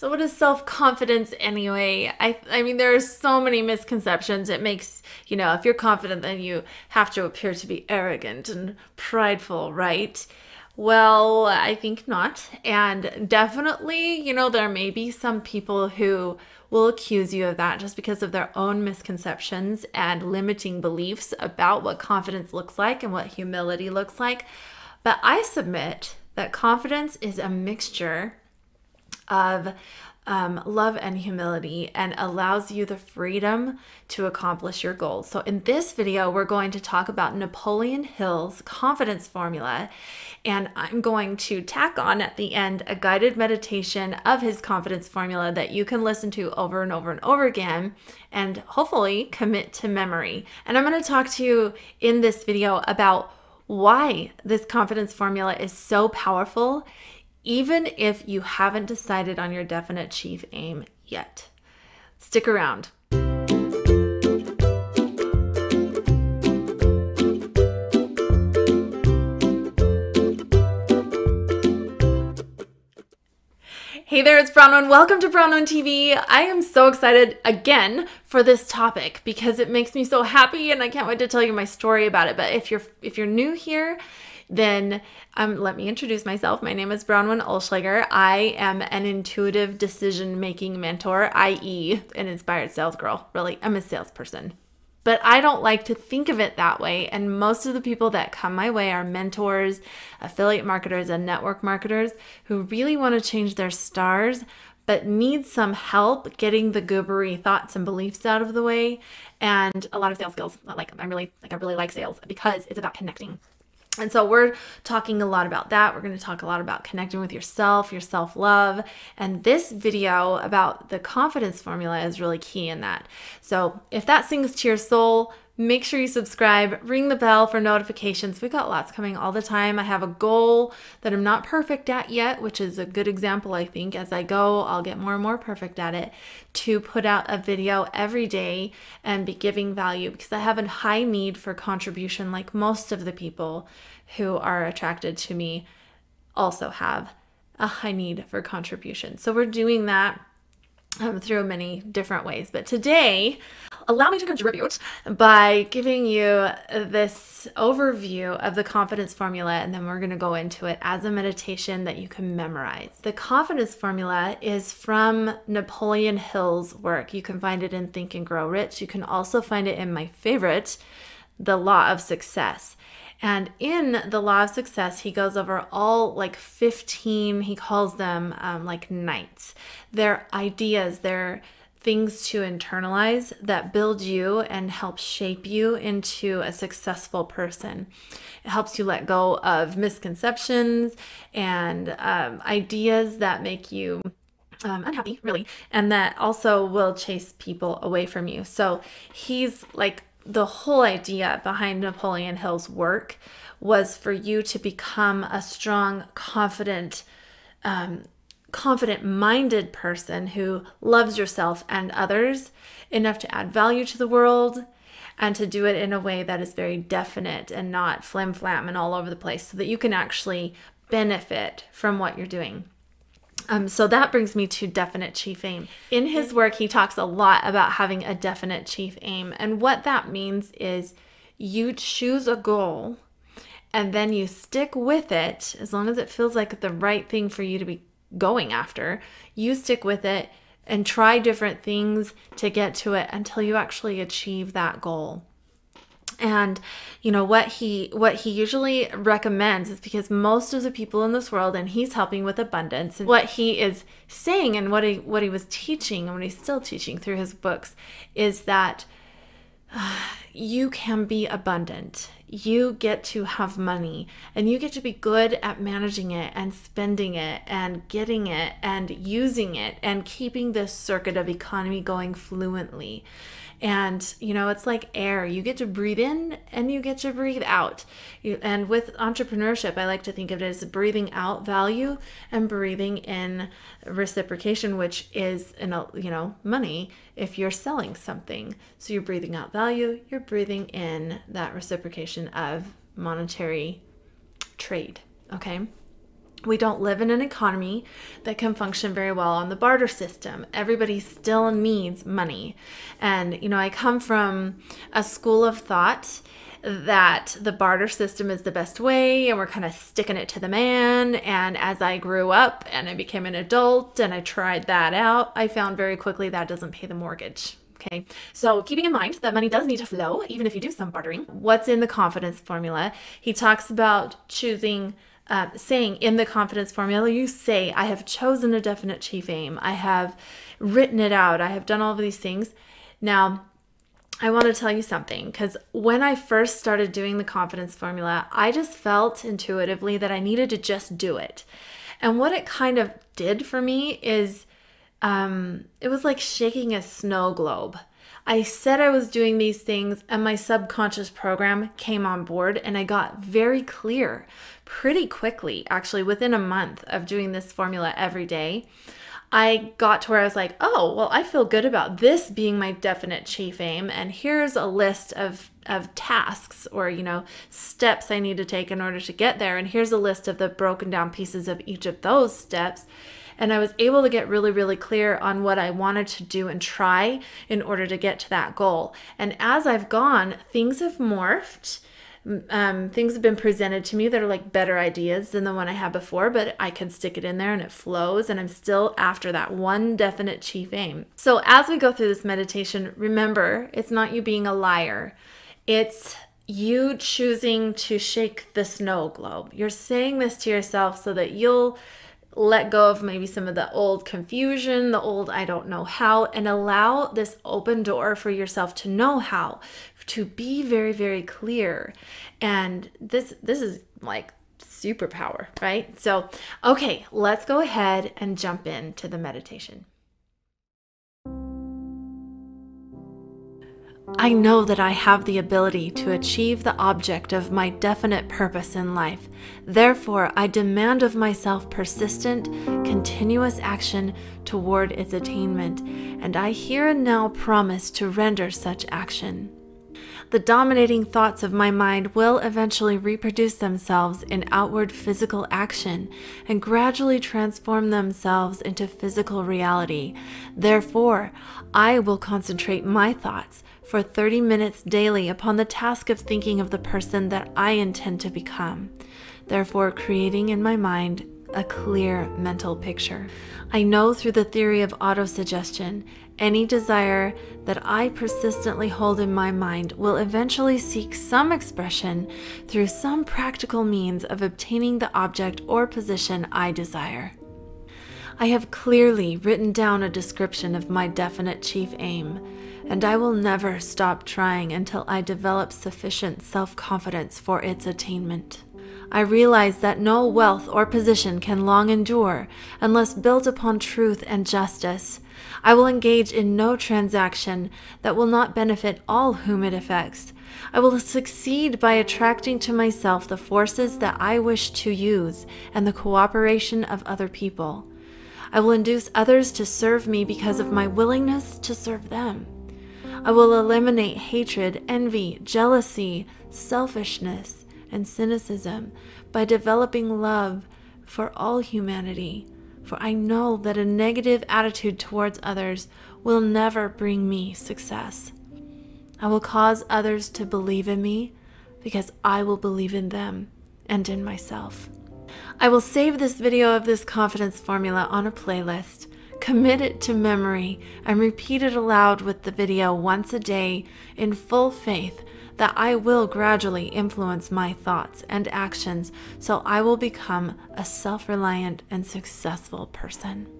So what is self-confidence anyway? I mean, there are so many misconceptions. It makes, you know, if you're confident, then you have to appear to be arrogant and prideful, right? Well, I think not. And definitely, you know, there may be some people who will accuse you of that just because of their own misconceptions and limiting beliefs about what confidence looks like and what humility looks like. But I submit that confidence is a mixture of love and humility, and allows you the freedom to accomplish your goals. So in this video, we're going to talk about Napoleon Hill's confidence formula, and I'm going to tack on at the end a guided meditation of his confidence formula that you can listen to over and over and over again and hopefully commit to memory. And I'm going to talk to you in this video about why this confidence formula is so powerful, even if you haven't decided on your definite chief aim yet. Stick around. Hey there, it's Bronwyn. Welcome to Bronwyn TV. I am so excited again for this topic because it makes me so happy, and I can't wait to tell you my story about it. But if you're new here, then let me introduce myself. My name is Bronwyn Olschlager. I am an intuitive decision-making mentor, i.e. an inspired sales girl. Really, I'm a salesperson. But I don't like to think of it that way, and most of the people that come my way are mentors, affiliate marketers, and network marketers who really want to change their stars but need some help getting the goobery thoughts and beliefs out of the way, and a lot of sales skills. Like, I really like sales because it's about connecting. And so we're talking a lot about that. We're going to talk a lot about connecting with yourself, your self-love, and this video about the confidence formula is really key in that. So if that sings to your soul, make sure you subscribe, ring the bell for notifications. We've got lots coming all the time. I have a goal that I'm not perfect at yet, which is a good example, I think. As I go, I'll get more and more perfect at it, to put out a video every day and be giving value, because I have a high need for contribution, like most of the people who are attracted to me also have a high need for contribution. So we're doing that through many different ways. But today, allow me to contribute by giving you this overview of the confidence formula, and then we're going to go into it as a meditation that you can memorize. The confidence formula is from Napoleon Hill's work. You can find it in Think and Grow Rich. You can also find it in my favorite, The Law of Success. And in The Law of Success, he goes over all, like, 15, he calls them like knights. They're ideas, they're things to internalize that build you and help shape you into a successful person. It helps you let go of misconceptions and ideas that make you unhappy, really, and that also will chase people away from you. So he's like, the whole idea behind Napoleon Hill's work was for you to become a strong, confident, confident-minded person who loves yourself and others enough to add value to the world, and to do it in a way that is very definite and not flim-flam and all over the place, so that you can actually benefit from what you're doing. So that brings me to definite chief aim. In his work, he talks a lot about having a definite chief aim. And what that means is you choose a goal and then you stick with it. As long as it feels like the right thing for you to be going after, you stick with it and try different things to get to it until you actually achieve that goal. And you know what he usually recommends is, because most of the people in this world, and he's helping with abundance, and what he is saying and what he was teaching and what he's still teaching through his books is that you can be abundant. You get to have money, and you get to be good at managing it and spending it and getting it and using it and keeping this circuit of economy going fluently. And, you know, it's like air. You get to breathe in and you get to breathe out. And with entrepreneurship, I like to think of it as breathing out value and breathing in reciprocation, which is, you know, money if you're selling something. So you're breathing out value, you're breathing in that reciprocation of monetary trade, okay? We don't live in an economy that can function very well on the barter system. Everybody still needs money. And, you know, I come from a school of thought that the barter system is the best way and we're kind of sticking it to the man. And as I grew up and I became an adult and I tried that out, I found very quickly that doesn't pay the mortgage. Okay, so keeping in mind that money does need to flow, even if you do some bartering. What's in the confidence formula? He talks about choosing, saying in the confidence formula, you say, I have chosen a definite chief aim. I have written it out. I have done all of these things. Now, I want to tell you something, because when I first started doing the confidence formula, I just felt intuitively that I needed to just do it. And what it kind of did for me is, it was like shaking a snow globe. I said I was doing these things and my subconscious program came on board, and I got very clear pretty quickly, actually within a month of doing this formula every day. I got to where I was like, oh, well, I feel good about this being my definite chief aim. And here's a list of tasks or, you know, steps I need to take in order to get there. And here's a list of the broken down pieces of each of those steps. And I was able to get really, really clear on what I wanted to do and try in order to get to that goal. And as I've gone, things have morphed. Things have been presented to me that are like better ideas than the one I had before, but I can stick it in there and it flows, and I'm still after that one definite chief aim. So as we go through this meditation, remember, it's not you being a liar. It's you choosing to shake the snow globe. You're saying this to yourself so that you'll let go of maybe some of the old confusion, the old I don't know how, and allow this open door for yourself to know how, to be very, very clear. And this is like superpower, right? So, okay, let's go ahead and jump into the meditation. I know that I have the ability to achieve the object of my definite purpose in life. Therefore, I demand of myself persistent, continuous action toward its attainment, and I here and now promise to render such action. The dominating thoughts of my mind will eventually reproduce themselves in outward physical action and gradually transform themselves into physical reality. Therefore, I will concentrate my thoughts for 30 minutes daily upon the task of thinking of the person that I intend to become, therefore creating in my mind a clear mental picture. I know through the theory of autosuggestion, any desire that I persistently hold in my mind will eventually seek some expression through some practical means of obtaining the object or position I desire. I have clearly written down a description of my definite chief aim, and I will never stop trying until I develop sufficient self-confidence for its attainment. I realize that no wealth or position can long endure unless built upon truth and justice. I will engage in no transaction that will not benefit all whom it affects. I will succeed by attracting to myself the forces that I wish to use and the cooperation of other people. I will induce others to serve me because of my willingness to serve them. I will eliminate hatred, envy, jealousy, selfishness, and cynicism by developing love for all humanity, for I know that a negative attitude towards others will never bring me success. I will cause others to believe in me because I will believe in them and in myself. I will save this video of this confidence formula on a playlist, commit it to memory, and repeat it aloud with the video once a day in full faith that I will gradually influence my thoughts and actions, so I will become a self-reliant and successful person.